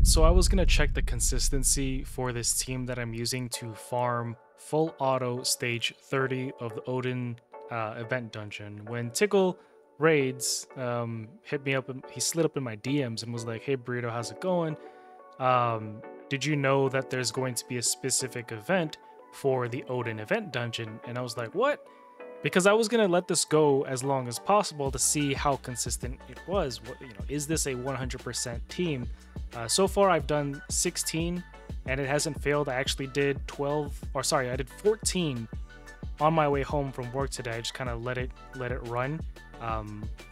Alright, so I was going to check the consistency for this team that I'm using to farm full auto stage 30 of the Odin event dungeon. When Tickle Raids hit me up, and he slid up in my DMs and was like, hey Burrito, how's it going? Did you know that there's going to be a specific event for the Odin event dungeon? And I was like, what? Because I was going to let this go as long as possible to see how consistent it was. What, you know, is this a 100% team? So far, I've done 16 and it hasn't failed. I actually did 14 on my way home from work today. I just kind of let it run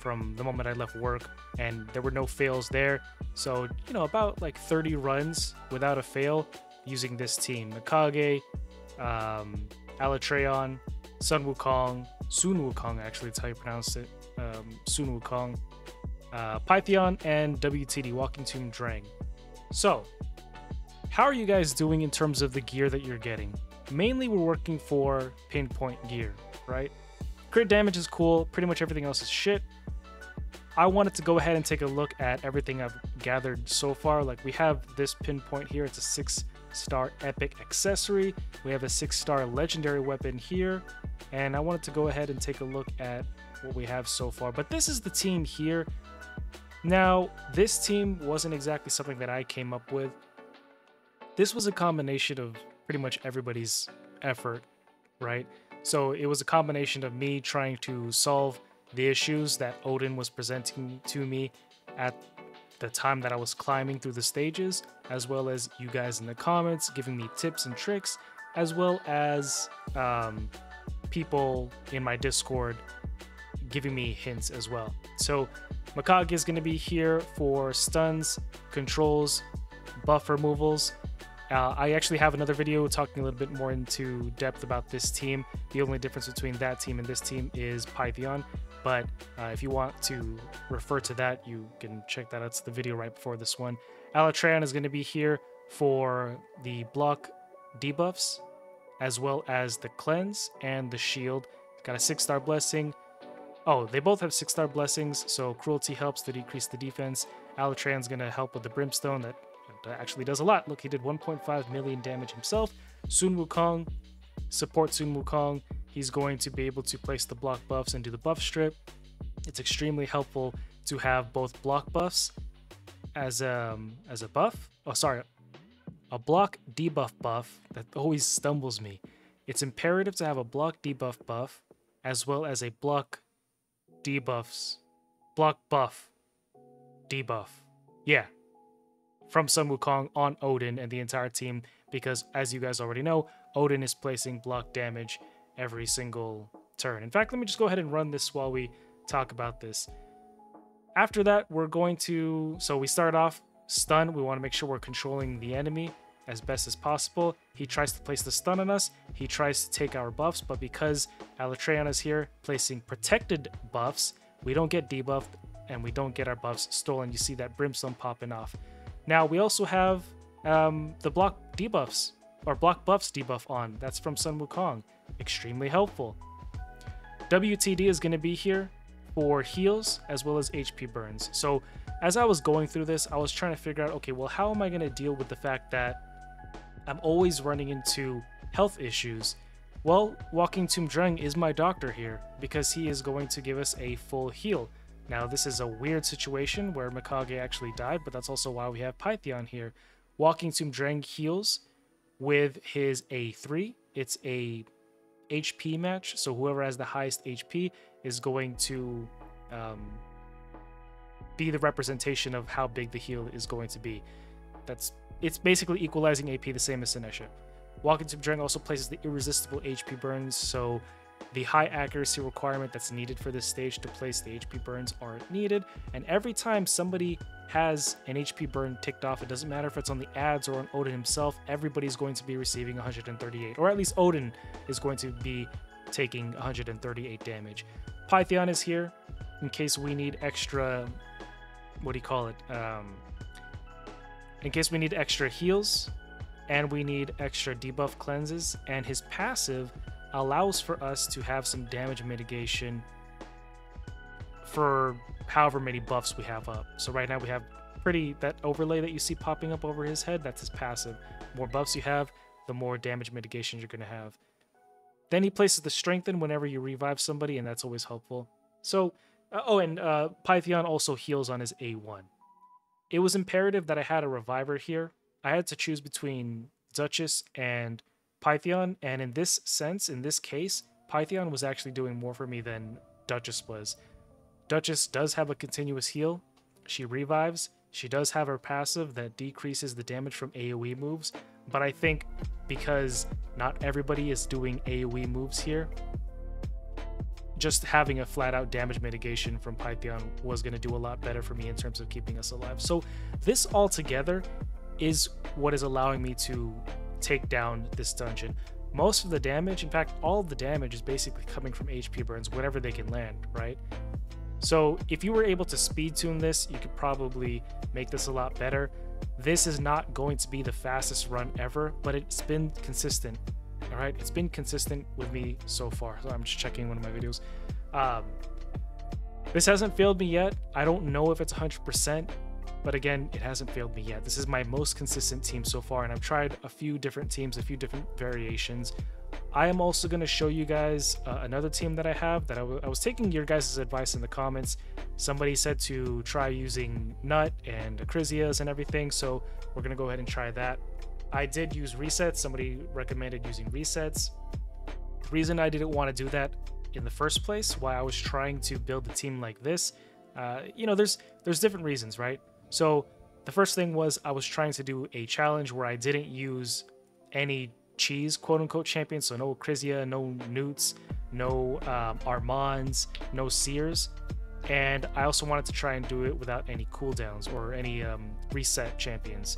from the moment I left work, and there were no fails there. So, you know, about like 30 runs without a fail using this team. Mikage, Alatreon, Sun Wukong, actually, that's how you pronounce it. Sun Wukong, Pythion, and WTD, Walking Tomb Drang. So, how are you guys doing in terms of the gear that you're getting? Mainly, we're working for Pinpoint gear, right? Crit damage is cool, pretty much everything else is shit. I wanted to go ahead and take a look at everything I've gathered so far. Like, we have this Pinpoint here, it's a 6-star epic accessory. We have a 6-star legendary weapon here, and I wanted to go ahead and take a look at what we have so far. But this is the team here. Now, this team wasn't exactly something that I came up with. This was a combination of pretty much everybody's effort, right? So it was a combination of me trying to solve the issues that Odin was presenting to me at the time that I was climbing through the stages, as well as you guys in the comments giving me tips and tricks, as well as people in my Discord giving me hints as well. So Mikage is going to be here for stuns, controls, buff removals. I actually have another video talking a little bit more into depth about this team. The only difference between that team and this team is Pythion, but if you want to refer to that, you can check that out. It's the video right before this one. Alatreon is going to be here for the block debuffs, as well as the cleanse and the shield. It's got a 6-star blessing. Oh, they both have 6-star blessings, so cruelty helps to decrease the defense. Alatreon's going to help with the brimstone that actually does a lot. Look, he did 1.5 million damage himself. Sun Wukong, support Sun Wukong. He's going to be able to place the block buffs and do the buff strip. It's extremely helpful to have both block buffs as a buff. Oh, sorry, a block debuff buff. That always stumbles me. It's imperative to have a block debuff buff as well as a block debuffs. Block buff. Debuff. Yeah. From Sun Wukong on Odin and the entire team, because as you guys already know, Odin is placing block damage every single turn. In fact, let me just go ahead and run this while we talk about this. After that, we're going to... So we start off stun. We want to make sure we're controlling the enemy as best as possible. He tries to place the stun on us. He tries to take our buffs, but because Alatreon is here placing protected buffs, we don't get debuffed and we don't get our buffs stolen. You see that brimstone popping off. Now, we also have the block debuffs, or block buffs debuff on. That's from Sun Wukong. Extremely helpful. WTD is going to be here for heals as well as HP burns. So, as I was going through this, I was trying to figure out, okay, well, how am I going to deal with the fact that I'm always running into health issues? Well, Walking Tomb Drang is my doctor here, because he is going to give us a full heal. Now, this is a weird situation where Mikage actually died, but that's also why we have Pythion here. Walking Tomb Drang heals with his A3. It's a HP match, so whoever has the highest HP is going to be the representation of how big the heal is going to be. It's basically equalizing AP, the same as Sinesha. Walking Tomb Drang also places the irresistible HP burns, so the high accuracy requirement that's needed for this stage to place the HP burns aren't needed, and every time somebody has an HP burn ticked off, it doesn't matter if it's on the ads or on Odin himself, everybody's going to be receiving 138, or at least Odin is going to be taking 138 damage. Pythion is here in case we need extra, in case we need extra heals, and we need extra debuff cleanses, and his passive allows for us to have some damage mitigation for however many buffs we have up. So right now we have pretty, that overlay that you see popping up over his head, that's his passive. The more buffs you have, the more damage mitigation you're going to have. Then he places the Strengthen whenever you revive somebody, and that's always helpful. So, and Pythion also heals on his A1. It was imperative that I had a Reviver here. I had to choose between Duchess and Pythion, and in this sense, in this case, Pythion was actually doing more for me than Duchess was. Duchess does have a continuous heal. She revives. She does have her passive that decreases the damage from AoE moves, but I think because not everybody is doing AoE moves here, just having a flat-out damage mitigation from Pythion was going to do a lot better for me in terms of keeping us alive. So this all together is what is allowing me to take down this dungeon. Most of the damage, in fact, all of the damage is basically coming from HP burns, whatever they can land, right? So if you were able to speed tune this, you could probably make this a lot better. This is not going to be the fastest run ever, but it's been consistent. All right, it's been consistent with me so far. So I'm just checking one of my videos. This hasn't failed me yet. I don't know if it's 100%, but again, it hasn't failed me yet. This is my most consistent team so far, and I've tried a few different teams, a few different variations. I am also going to show you guys another team that I have that I was taking your guys' advice in the comments. Somebody said to try using Nut and Acrizias and everything, so we're going to go ahead and try that. I did use resets. Somebody recommended using resets. The reason I didn't want to do that in the first place, why I was trying to build a team like this, you know, there's different reasons, right? So the first thing was I was trying to do a challenge where I didn't use any cheese, quote-unquote, champions, so no Krizia, no Nuts, no Armands, no Seers, and I also wanted to try and do it without any cooldowns or any reset champions.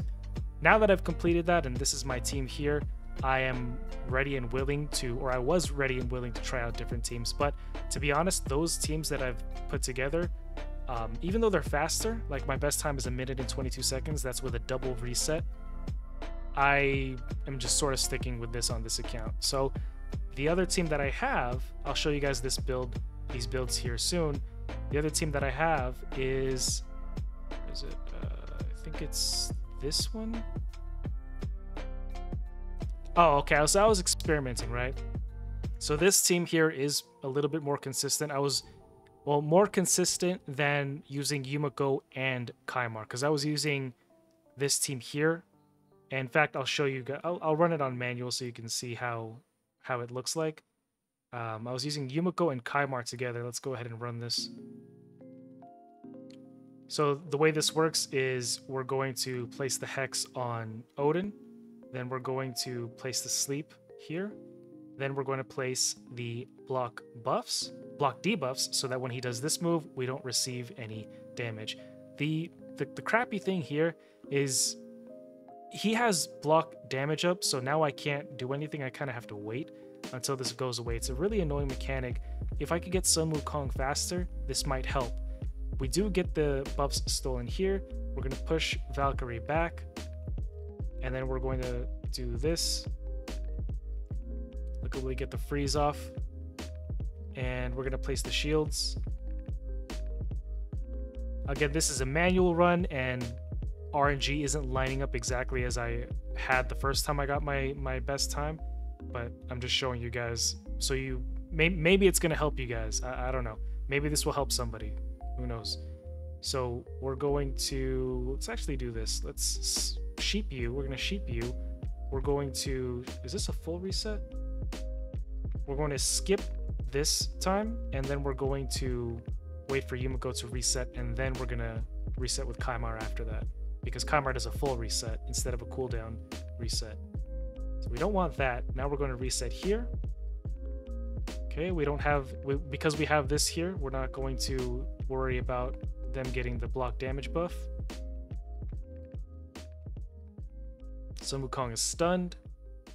Now that I've completed that, and this is my team here, I am ready and willing to, or I was ready and willing to try out different teams, but to be honest, those teams that I've put together, even though they're faster, like my best time is 1 minute and 22 seconds, that's with a double reset, I am just sort of sticking with this on this account. So the other team that I have, I'll show you guys this build, these builds here soon. The other team that I have is, where is it? I think it's this one. Oh, okay. So I was experimenting, right? So this team here is a little bit more consistent. I was, well, more consistent than using Yumiko and Kymar, because I was using this team here. In fact, I'll show you guys, I'll run it on manual so you can see how it looks like. I was using Yumiko and Kymar together. Let's go ahead and run this. So the way this works is we're going to place the Hex on Odin. Then we're going to place the Sleep here. Then we're going to place the block buffs, block debuffs, so that when he does this move, we don't receive any damage. The crappy thing here is he has block damage up, so now I can't do anything. I kind of have to wait until this goes away. It's a really annoying mechanic. If I could get Sun Wukong faster, this might help. We do get the buffs stolen here. We're going to push Valkyrie back, and then we're going to do this. Luckily, get the freeze off, and we're going to place the shields. Again, this is a manual run, and RNG isn't lining up exactly as I had the first time I got my best time, but I'm just showing you guys so you maybe it's gonna help you guys. I don't know, maybe this will help somebody, who knows. So we're going to, let's actually do this. Let's sheep you. We're gonna sheep you. We're going to, is this a full reset? We're going to skip this time, and then we're going to wait for Yumiko to reset, and then we're gonna reset with Kymar after that, because Kymar does a full reset instead of a cooldown reset. So we don't want that. Now we're going to reset here. Okay, we don't have, because we have this here, we're not going to worry about them getting the block damage buff. Sun Wukong is stunned.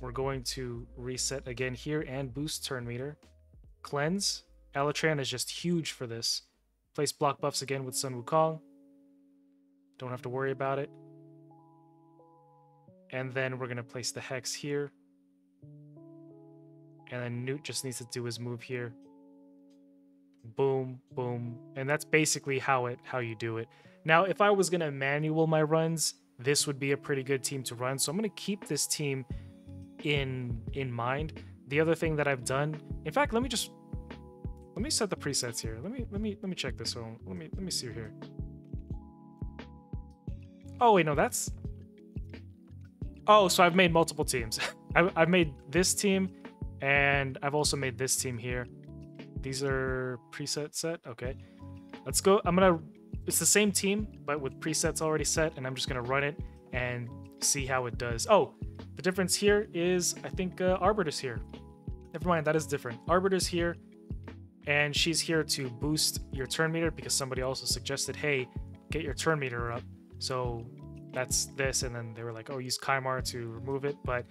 We're going to reset again here and boost turn meter. Cleanse. Alatreon is just huge for this. Place block buffs again with Sun Wukong. Don't have to worry about it. And then we're going to place the Hex here. And then Newt just needs to do his move here. Boom, boom. And that's basically how you do it. Now, if I was going to manual my runs, this would be a pretty good team to run, so I'm going to keep this team in mind. The other thing that I've done, in fact, let me set the presets here. Let me check this one. Let me see here. Oh wait, no, that's... oh, so I've made multiple teams. I've made this team, and I've also made this team here. These are preset set. Okay, let's go. I'm gonna... it's the same team, but with presets already set, and I'm just gonna run it and see how it does. Oh, the difference here is, I think Arbiter's here. Never mind, that is different. Arbiter's here, and she's here to boost your turn meter because somebody also suggested, hey, get your turn meter up. So that's this, and then they were like, oh, use Kymar to remove it, but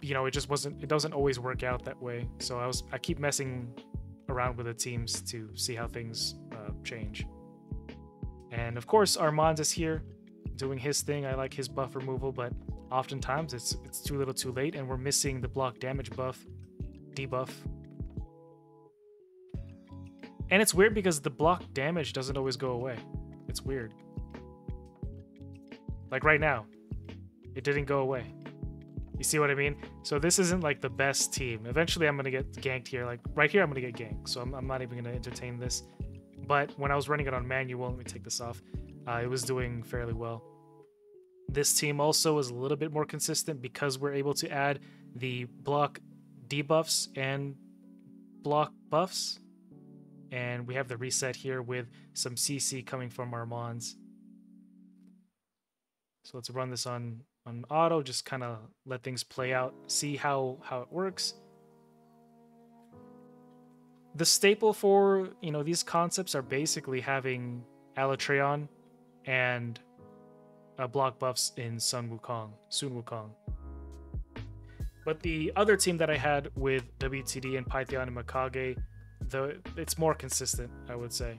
you know, it just wasn't... it doesn't always work out that way. So I keep messing around with the teams to see how things change. And of course, Armands is here doing his thing. I like his buff removal, but oftentimes it's too little too late, and we're missing the block damage buff, debuff. And it's weird because the block damage doesn't always go away. It's weird. Like right now, it didn't go away. You see what I mean? So this isn't like the best team. Eventually, I'm going to get ganked here. Like right here, I'm going to get ganked. So I'm not even going to entertain this. But when I was running it on manual, let me take this off, it was doing fairly well. This team also is a little bit more consistent because we're able to add the block debuffs and block buffs. And we have the reset here with some CC coming from Armands. So let's run this on auto, just kind of let things play out, see how it works. The staple for, you know, these concepts are basically having Alatreon and block buffs in Sun Wukong. But the other team that I had with WTD and Pythion and Mikage, it's more consistent, I would say,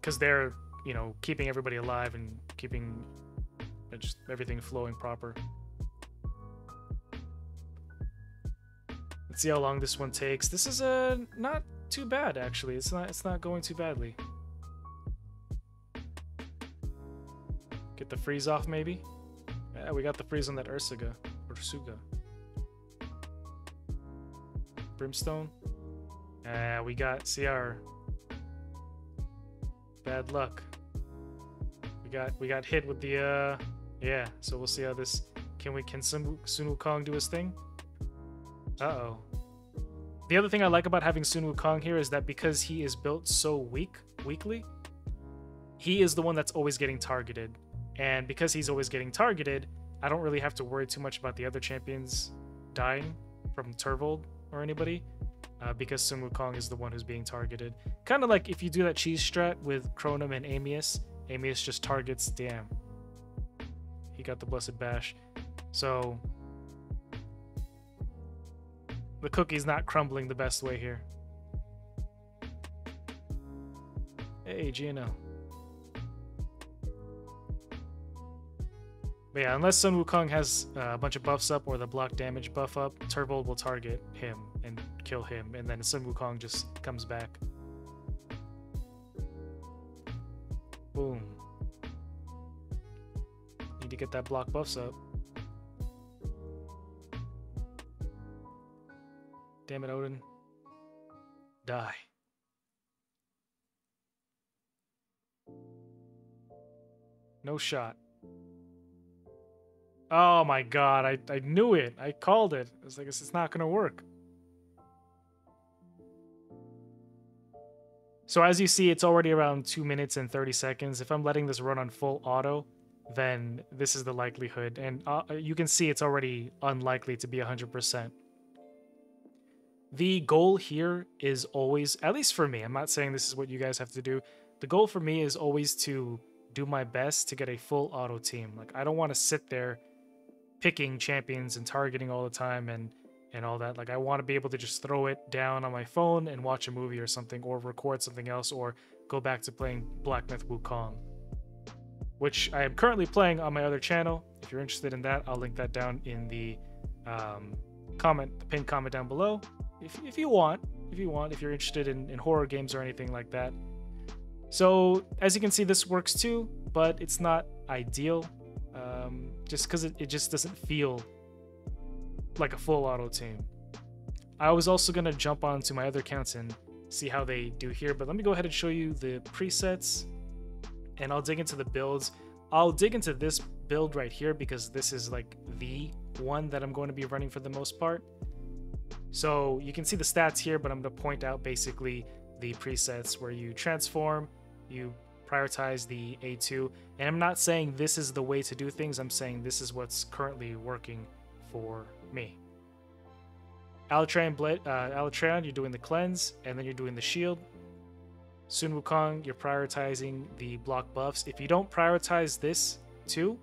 because they're, you know, keeping everybody alive and keeping just everything flowing proper. See how long this one takes. This is not too bad, actually. It's not going too badly. Get the freeze off, maybe. Yeah, we got the freeze on that Ursuga. Brimstone. We got... see our bad luck. We got hit with the yeah. So we'll see how this... Can Sun Wukong do his thing? Uh-oh. The other thing I like about having Sun Wukong here is that because he is built so weakly, he is the one that's always getting targeted. And because he's always getting targeted, I don't really have to worry too much about the other champions dying from Turvold or anybody, because Sun Wukong is the one who's being targeted. Kind of like if you do that cheese strat with Cronum and Amius, Amius just targets... damn, he got the blessed bash. So... the cookie's not crumbling the best way here. Hey, Gino. But yeah, unless Sun Wukong has a bunch of buffs up or the block damage buff up, Turbo will target him and kill him, and then Sun Wukong just comes back. Boom. Need to get that block buffs up. Damn it, Odin. Die. No shot. Oh my god, I knew it. I called it. I was like, it's not going to work. So as you see, it's already around 2 minutes and 30 seconds. If I'm letting this run on full auto, then this is the likelihood. And you can see it's already unlikely to be 100%. The goal here is always, at least for me, I'm not saying this is what you guys have to do. The goal for me is always to do my best to get a full auto team. Like, I don't want to sit there picking champions and targeting all the time and all that. Like, I want to be able to just throw it down on my phone and watch a movie or something, or record something else, or go back to playing Black Myth Wukong, which I am currently playing on my other channel. If you're interested in that, I'll link that down in the pinned comment down below. If you want, if you want, if you're interested in horror games or anything like that. So as you can see, this works too, but it's not ideal, just because it just doesn't feel like a full auto team. I was also going to jump onto my other accounts and see how they do here, but let me go ahead and show you the presets, and I'll dig into the builds. I'll dig into this build right here because this is like the one that I'm going to be running for the most part. So you can see the stats here, but I'm going to point out basically the presets where you transform, you prioritize the A2, and I'm not saying this is the way to do things, I'm saying this is what's currently working for me. Alatreon, you're doing the cleanse, and then you're doing the shield. Sun Wukong, you're prioritizing the block buffs. If you don't prioritize this too,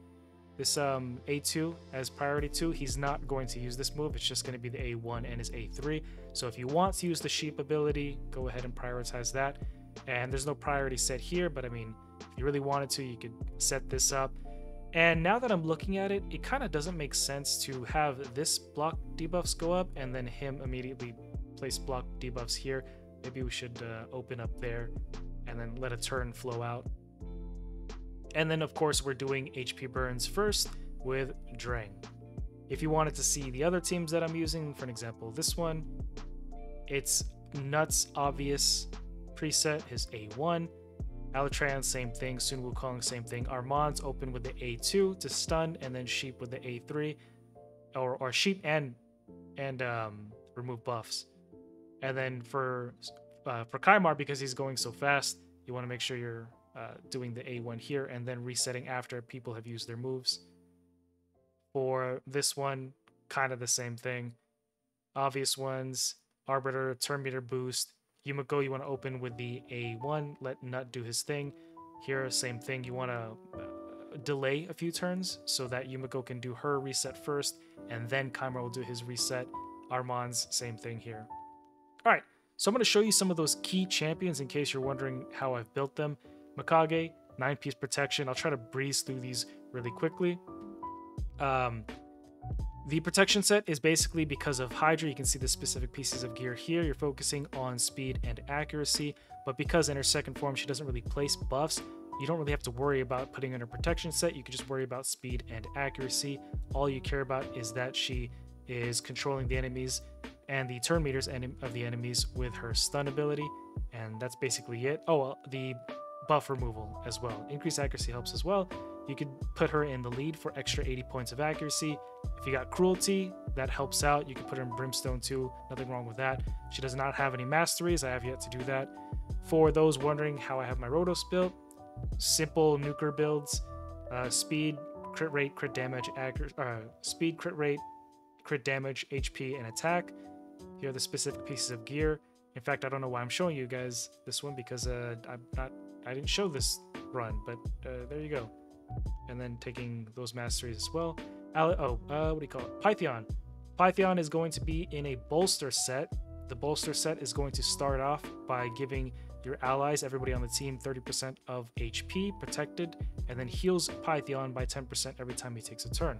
this A2 as priority 2, he's not going to use this move. It's just going to be the A1 and his A3. So if you want to use the sheep ability, go ahead and prioritize that. And there's no priority set here, but I mean, if you really wanted to, you could set this up. And now that I'm looking at it, it kind of doesn't make sense to have this block debuffs go up and then him immediately place block debuffs here. Maybe we should open up there and then let a turn flow out. And then, of course, we're doing HP burns first with Drang. If you wanted to see the other teams that I'm using, for an example, this one, it's Nut's obvious preset, his A1. Alatreon, same thing. Sun Wukong, same thing. Armands open with the A2 to stun, and then Sheep with the A3, or Sheep and remove buffs. And then for Kymar, because he's going so fast, you want to make sure you're doing the A1 here and then resetting after people have used their moves. For this one, kind of the same thing. Obvious ones, Arbiter, Turn Meter Boost. Yumiko, you want to open with the A1, let Nut do his thing. Here, same thing. You want to delay a few turns so that Yumiko can do her reset first, and then Kymar will do his reset. Armands, same thing here. All right, so I'm going to show you some of those key champions in case you're wondering how I've built them. Mikage, 9-piece protection. I'll try to breeze through these really quickly. The protection set is basically because of Hydra. You can see the specific pieces of gear here. You're focusing on speed and accuracy, but because in her second form she doesn't really place buffs, you don't really have to worry about putting in her protection set. You can just worry about speed and accuracy. All you care about is that she is controlling the enemies and the turn meters of the enemies with her stun ability, and that's basically it. Oh, well, the buff removal as well. Increased accuracy helps as well. You could put her in the lead for extra 80 points of accuracy. If you got cruelty, that helps out. You can put her in Brimstone too. Nothing wrong with that. She does not have any masteries. I have yet to do that. For those wondering how I have my Rotos built, simple nuker builds, speed, crit rate, crit damage, speed, crit rate, crit damage, HP, and attack. Here are the specific pieces of gear. In fact, I don't know why I'm showing you guys this one because I didn't show this run, but there you go. And then taking those masteries as well. What do you call it? Pythion. Pythion is going to be in a bolster set. The bolster set is going to start off by giving your allies, everybody on the team, 30% of HP protected, and then heals Pythion by 10% every time he takes a turn.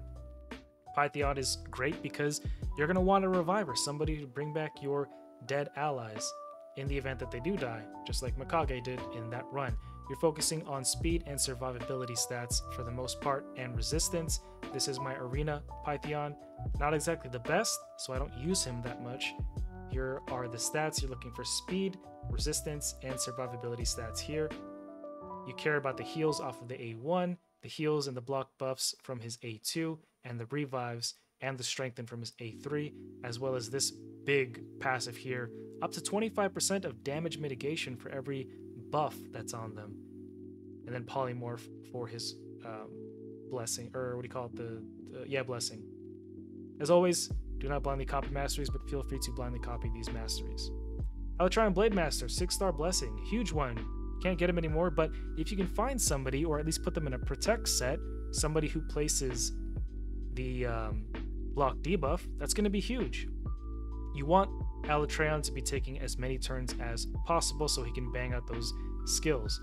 Pythion is great because you're going to want a reviver, somebody to bring back your dead allies in the event that they do die, just like Mikage did in that run. You're focusing on speed and survivability stats for the most part, and resistance. This is my arena Pythion. Not exactly the best, so I don't use him that much. Here are the stats. You're looking for speed, resistance, and survivability stats here. You care about the heals off of the A1, the heals and the block buffs from his A2, and the revives and the strengthen from his A3, as well as this big passive here, up to 25% of damage mitigation for every buff that's on them, and then polymorph for his blessing, or what do you call it, blessing. As always, do not blindly copy masteries, but feel free to blindly copy these masteries. Alatreon Blade Master, 6-star blessing, huge one. Can't get him anymore, but if you can find somebody, or at least put them in a protect set, somebody who places the block debuff, that's going to be huge. You want Alatreon to be taking as many turns as possible so he can bang out those skills.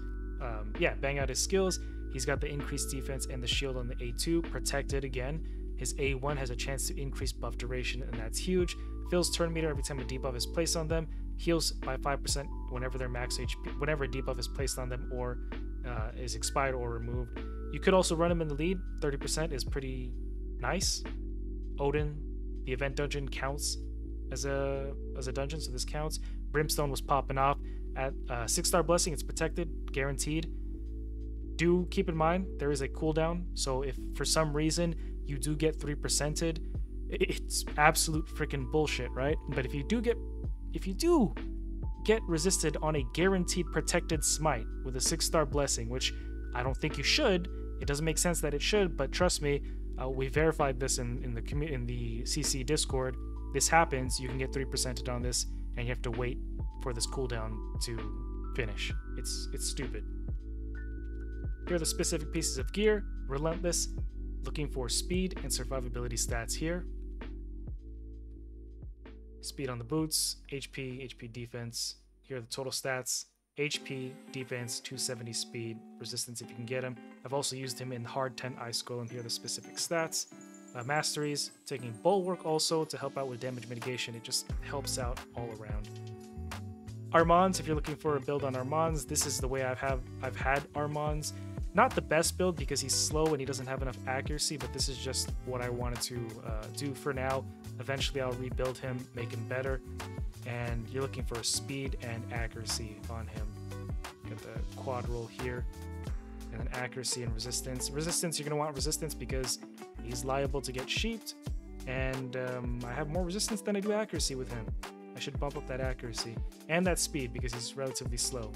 Bang out his skills. He's got the increased defense and the shield on the A2, protected again. His A1 has a chance to increase buff duration, and that's huge. Fills turn meter every time a debuff is placed on them. heals by 5% whenever their max HP, whenever a debuff is placed on them or is expired or removed. You could also run him in the lead. 30% is pretty nice. Odin, the event dungeon counts as a dungeon, so this counts. Brimstone was popping off at 6-star blessing. It's protected, guaranteed. Do keep in mind there is a cooldown, so if for some reason you do get 3%ed, it's absolute freaking bullshit, right? But if you do get resisted on a guaranteed protected smite with a 6-star blessing, which I don't think you should, it doesn't make sense that it should, but trust me, we verified this in the CC Discord. This happens. You can get 3%ed on this, and you have to wait for this cooldown to finish. It's stupid. Here are the specific pieces of gear. Relentless, looking for speed and survivability stats here. Speed on the boots, HP, HP defense. Here are the total stats. HP, defense, 270 speed, resistance if you can get him. I've also used him in Hard 10 Ice Golem. Here are the specific stats. Masteries, taking Bulwark also to help out with damage mitigation. It just helps out all around. Armands, if you're looking for a build on Armands, this is the way I've had Armands. Not the best build because he's slow and he doesn't have enough accuracy, but this is just what I wanted to do for now. Eventually I'll rebuild him, make him better. And you're looking for speed and accuracy on him. Got the quad roll here. And then accuracy and resistance. Resistance, you're going to want resistance because he's liable to get sheeped. And I have more resistance than I do accuracy with him. I should bump up that accuracy and that speed because he's relatively slow.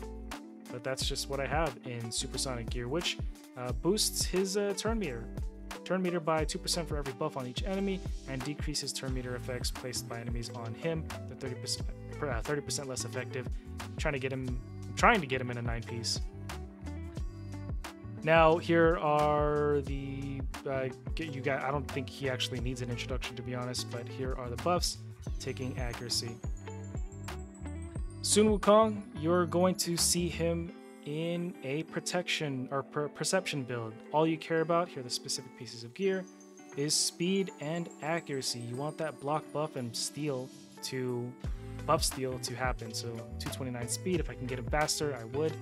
But that's just what I have in supersonic gear, which boosts his turn meter. Turn meter by 2% for every buff on each enemy, and decreases turn meter effects placed by enemies on him. They're 30% less effective. I'm trying to get him in a 9-piece. Now here are the you guys. I don't think he actually needs an introduction to be honest, but here are the buffs. Taking accuracy. Sun Wukong, you're going to see him in a protection or perception build. All you care about, here are the specific pieces of gear, is speed and accuracy. You want that block buff and steal to buff steal to happen. So 229 speed, if I can get him faster I would,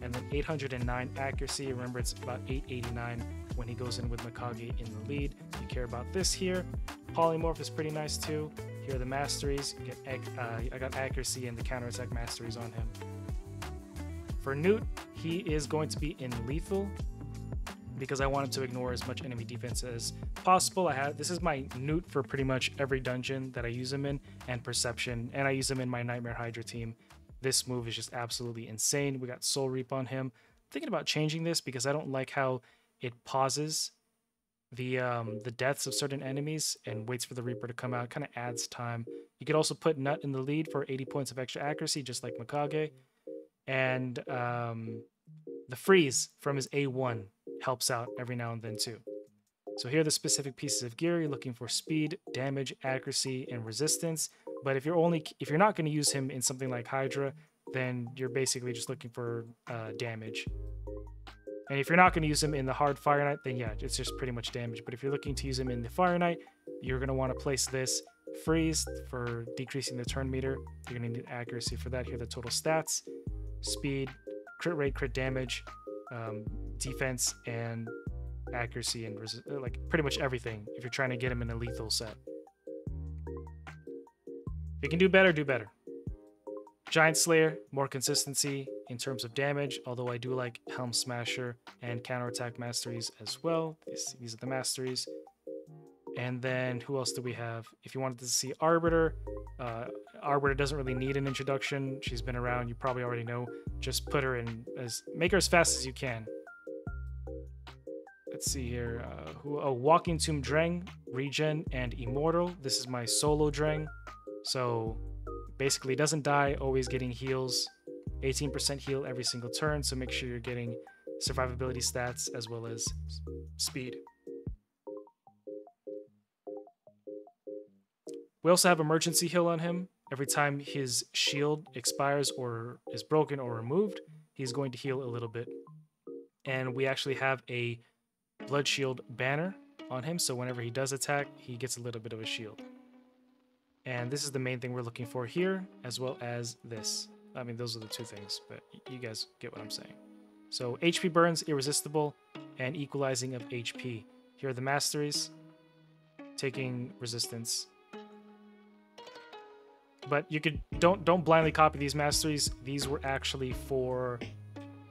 and then 809 accuracy. Remember it's about 889 when he goes in with Mikage in the lead. You care about this here. Polymorph is pretty nice too. Here are the masteries. I got accuracy and the counterattack masteries on him. For Nut, he is going to be in lethal because I wanted to ignore as much enemy defense as possible. This is my Nut for pretty much every dungeon that I use him in, and perception, and I use him in my Nightmare Hydra team. This move is just absolutely insane. We got Soul Reap on him. I'm thinking about changing this because I don't like how it pauses the deaths of certain enemies and waits for the Reaper to come out. Kind of adds time. You could also put Nut in the lead for 80 points of extra accuracy, just like Mikage. And the freeze from his A1 helps out every now and then too. So here are the specific pieces of gear. You're looking for speed, damage, accuracy, and resistance. But if you're not going to use him in something like Hydra, then you're basically just looking for damage. And if you're not going to use him in the Hard Fire Knight, then yeah, it's just pretty much damage. But if you're looking to use him in the Fire Knight, you're going to want to place this freeze for decreasing the turn meter. You're going to need accuracy for that. Here are the total stats. Speed, crit rate, crit damage, defense, and accuracy, and like pretty much everything if you're trying to get him in a lethal set. If you can do better, do better. Giant Slayer, more consistency in terms of damage, although I do like Helm Smasher and Counterattack Masteries as well. These are the masteries. And then who else do we have? If you wanted to see Arbiter, Arbiter doesn't really need an introduction. She's been around, you probably already know. Just put her in, make her as fast as you can. Let's see here. Walking Tomb Drang, Regen, and Immortal. This is my solo Drang. So basically doesn't die, always getting heals, 18% heal every single turn, so make sure you're getting survivability stats as well as speed. We also have emergency heal on him. Every time his shield expires or is broken or removed, he's going to heal a little bit. And we actually have a blood shield banner on him, so whenever he does attack, he gets a little bit of a shield. And this is the main thing we're looking for here, as well as this. I mean, those are the two things, but you guys get what I'm saying. So HP burns, irresistible, and equalizing of HP. Here are the masteries, taking resistance. But you could don't blindly copy these masteries. These were actually for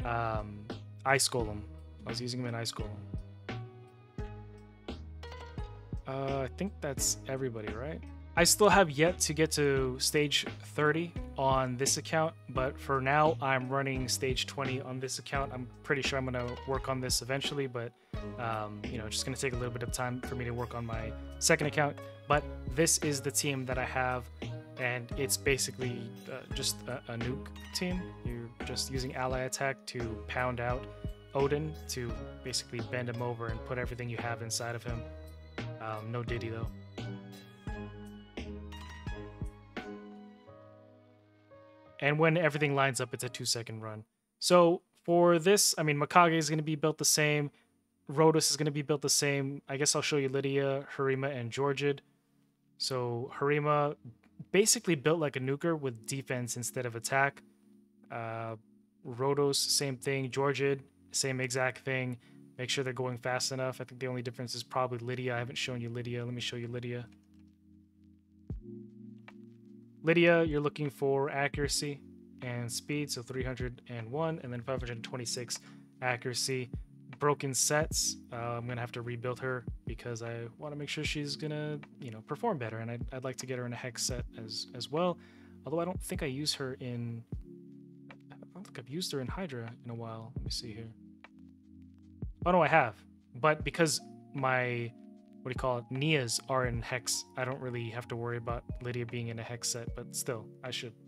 Ice Golem. I was using them in Ice Golem. I think that's everybody, right? I still have yet to get to stage 30 on this account, but for now I'm running stage 20 on this account. I'm pretty sure I'm going to work on this eventually, but you know, it's just going to take a little bit of time for me to work on my second account. But this is the team that I have, and it's basically just a nuke team. You're just using ally attack to pound out Odin, to basically bend him over and put everything you have inside of him. No Diddy though. And when everything lines up, it's a 2-second run. So for this, I mean, Mikage is going to be built the same. Rotos is going to be built the same. I guess I'll show you Lydia, Harima, and Georgid. So Harima basically built like a nuker with defense instead of attack. Rotos, same thing. Georgid, same exact thing. Make sure they're going fast enough. I think the only difference is probably Lydia. I haven't shown you Lydia. Let me show you Lydia. Lydia, you're looking for accuracy and speed, so 301, and then 526 accuracy. Broken sets, I'm going to have to rebuild her because I want to make sure she's going to, you know, perform better, and I'd like to get her in a hex set as well. Although I don't think I use her in... I don't think I've used her in Hydra in a while. Let me see here. Oh no, I have. But because my... what do you call it? Nias are in hex. I don't really have to worry about Lydia being in a hex set, but still, I should.